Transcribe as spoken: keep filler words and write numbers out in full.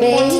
baby.